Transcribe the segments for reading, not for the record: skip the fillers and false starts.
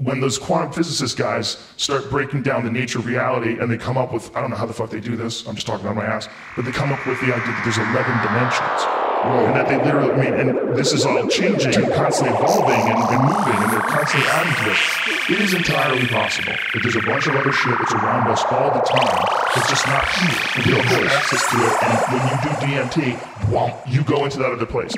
when those quantum physicist guys start breaking down the nature of reality and they come up with, I don't know how the fuck they do this, I'm just talking out of my ass, but they come up with the idea that there's 11 dimensions. Whoa. And that they literally, I mean, and this is all changing and constantly evolving and moving, and they're constantly adding to this. It is entirely possible that there's a bunch of other shit that's around us all the time that's just not here. You don't have access to it, and when you do DMT, whomp, you go into that other place.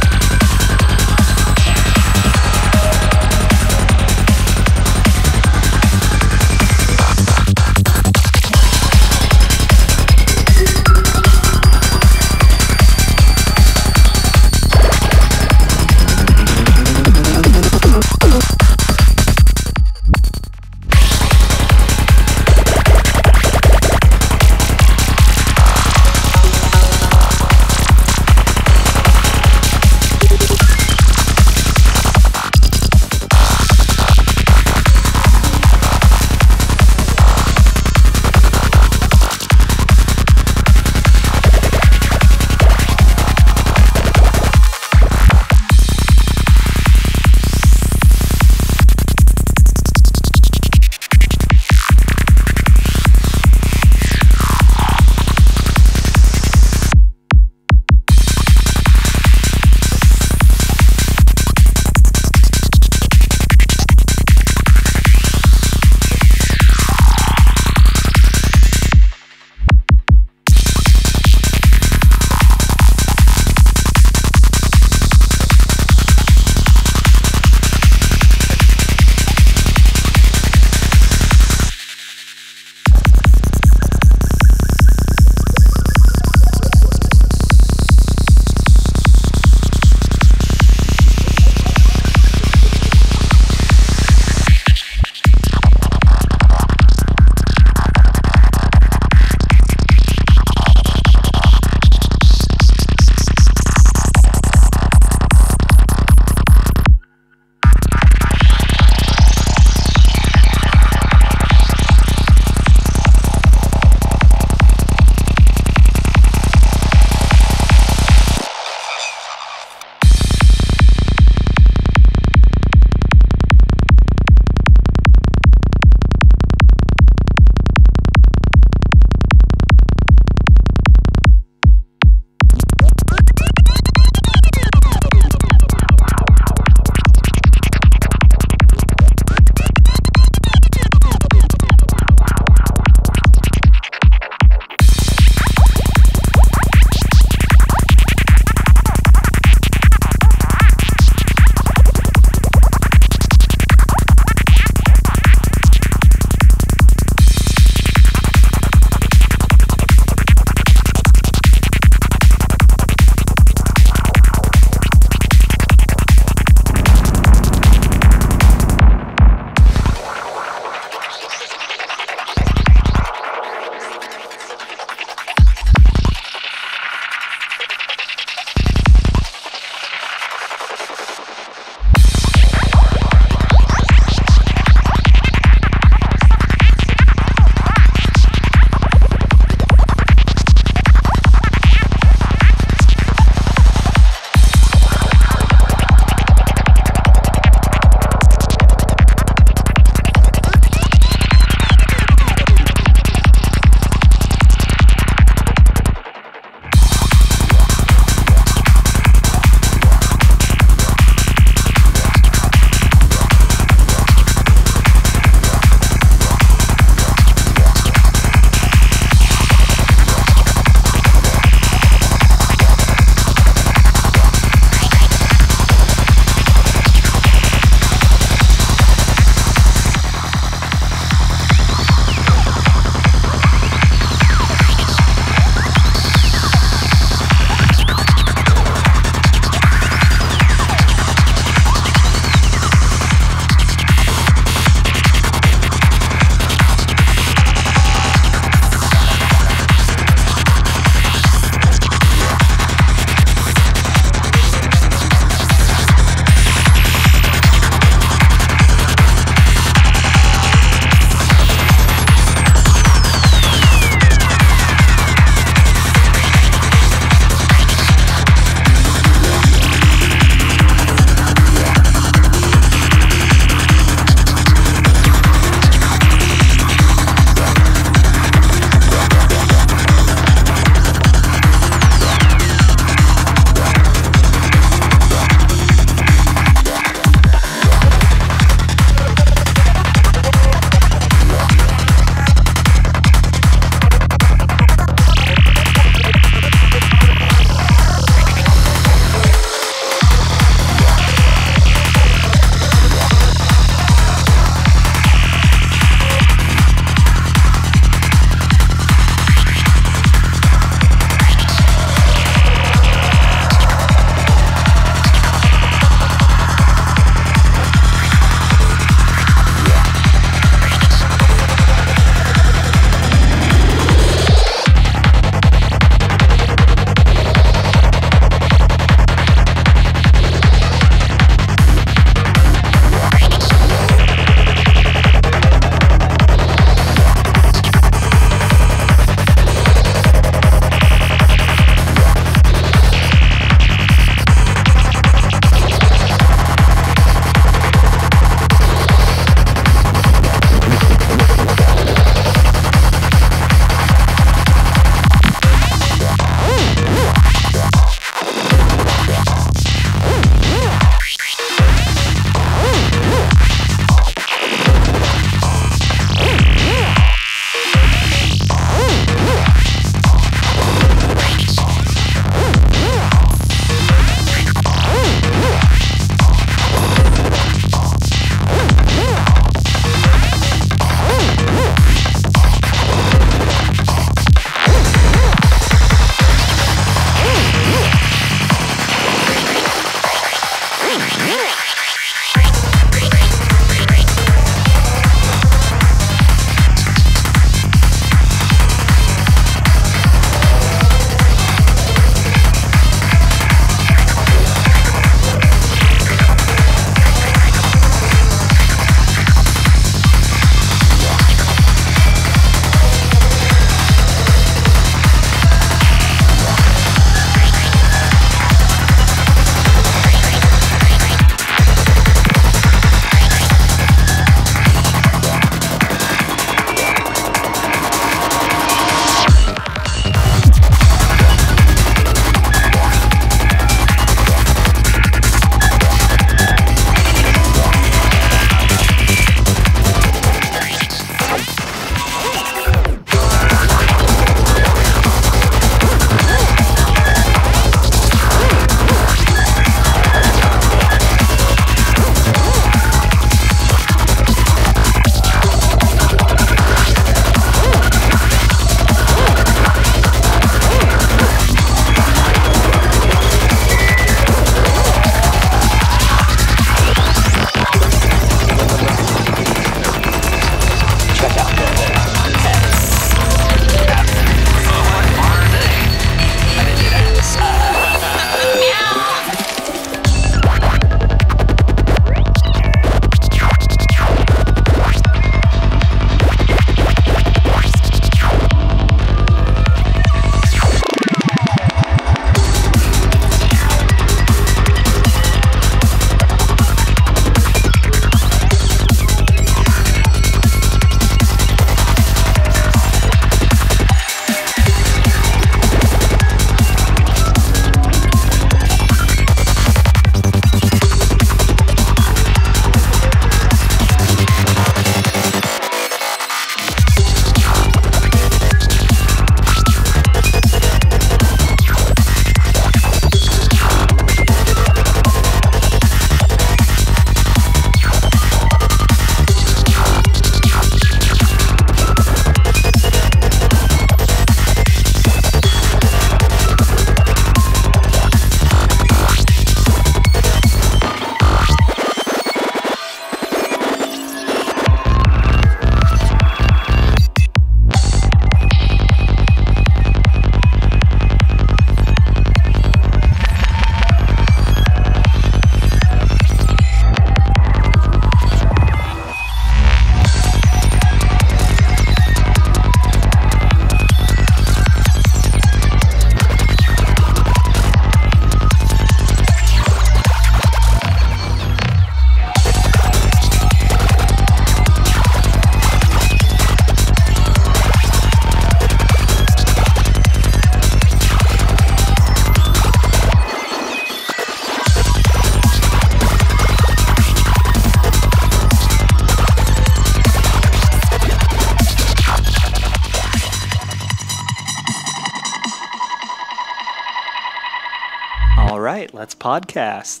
right, let's podcast.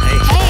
Hey.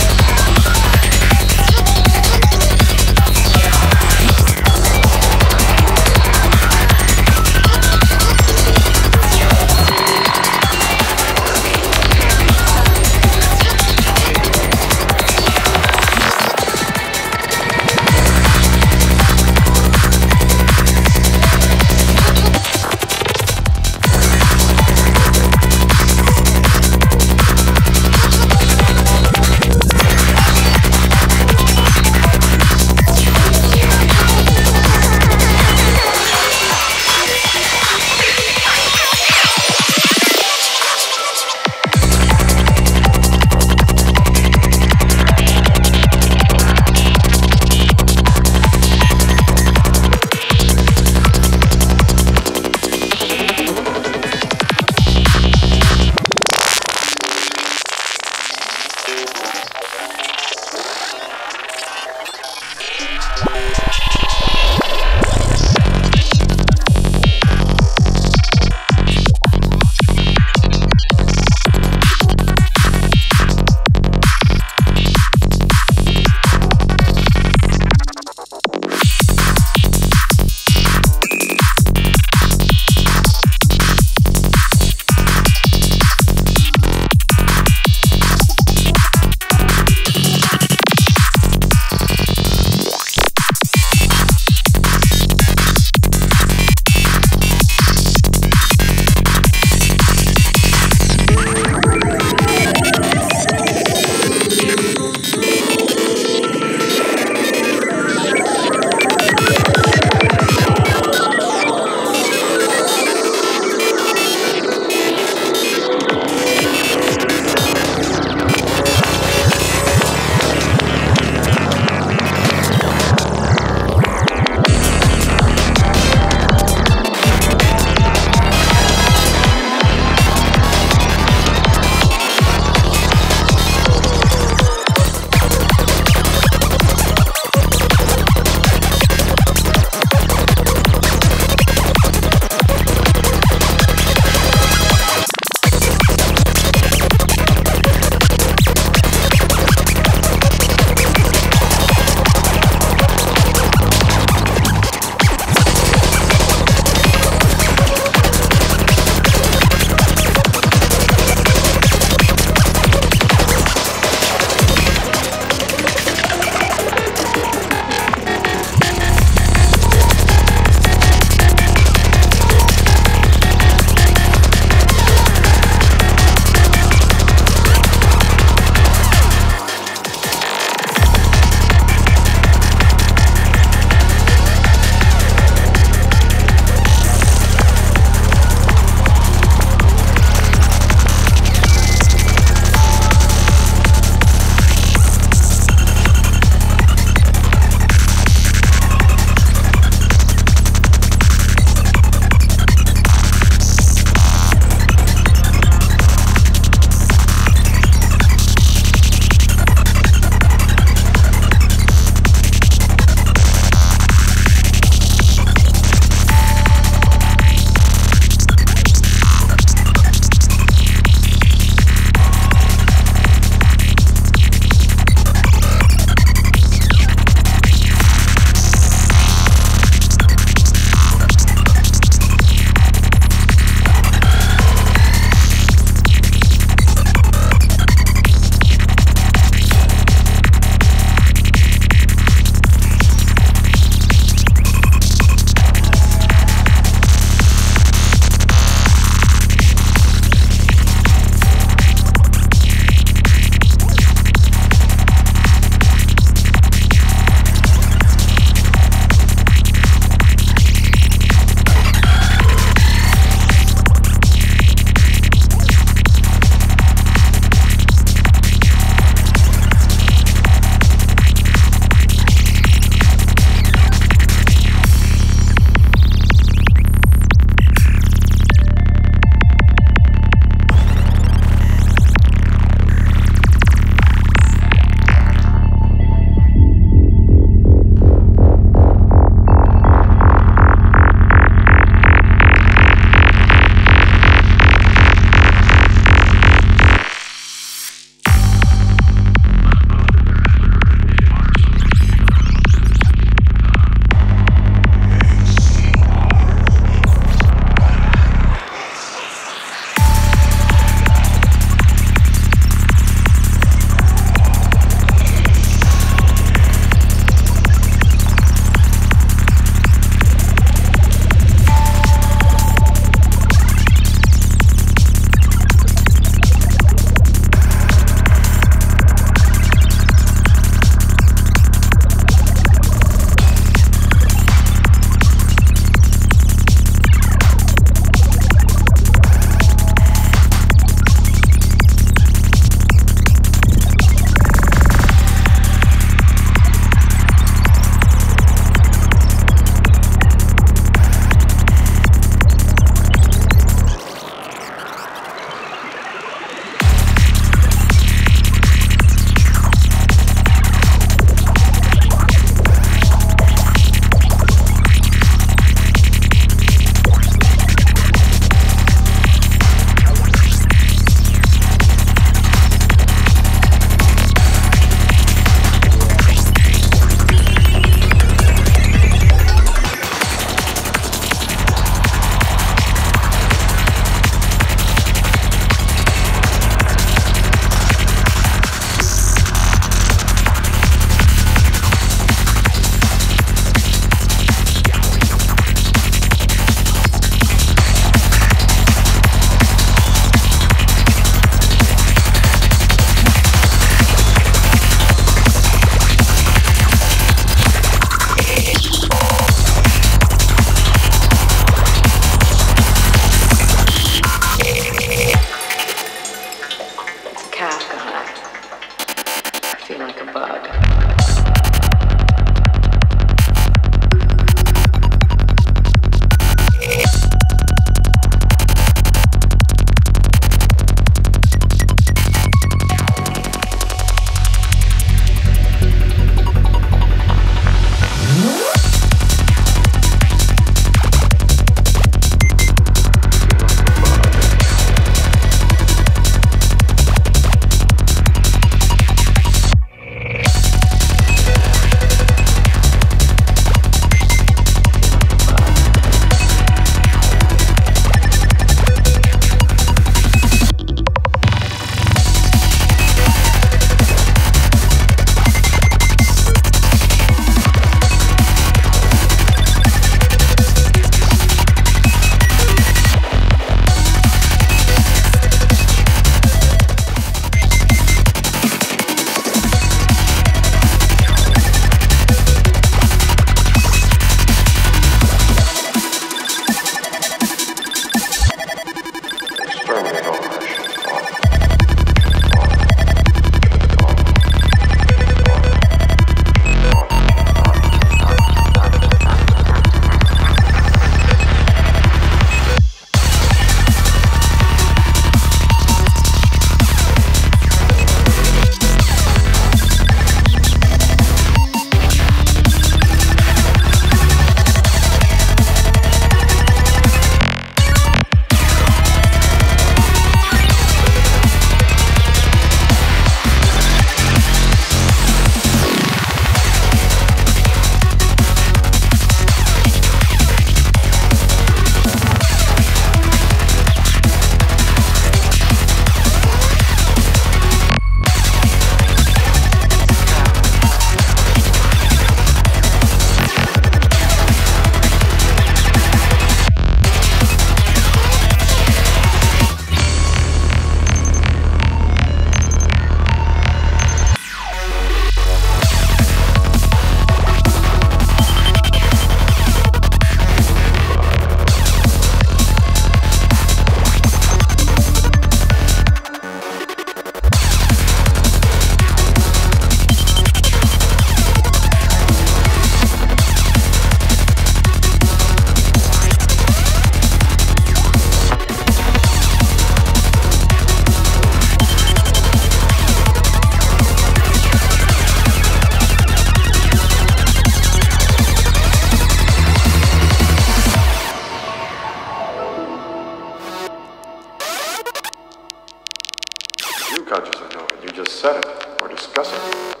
conscious of knowing. You just said it or discuss it.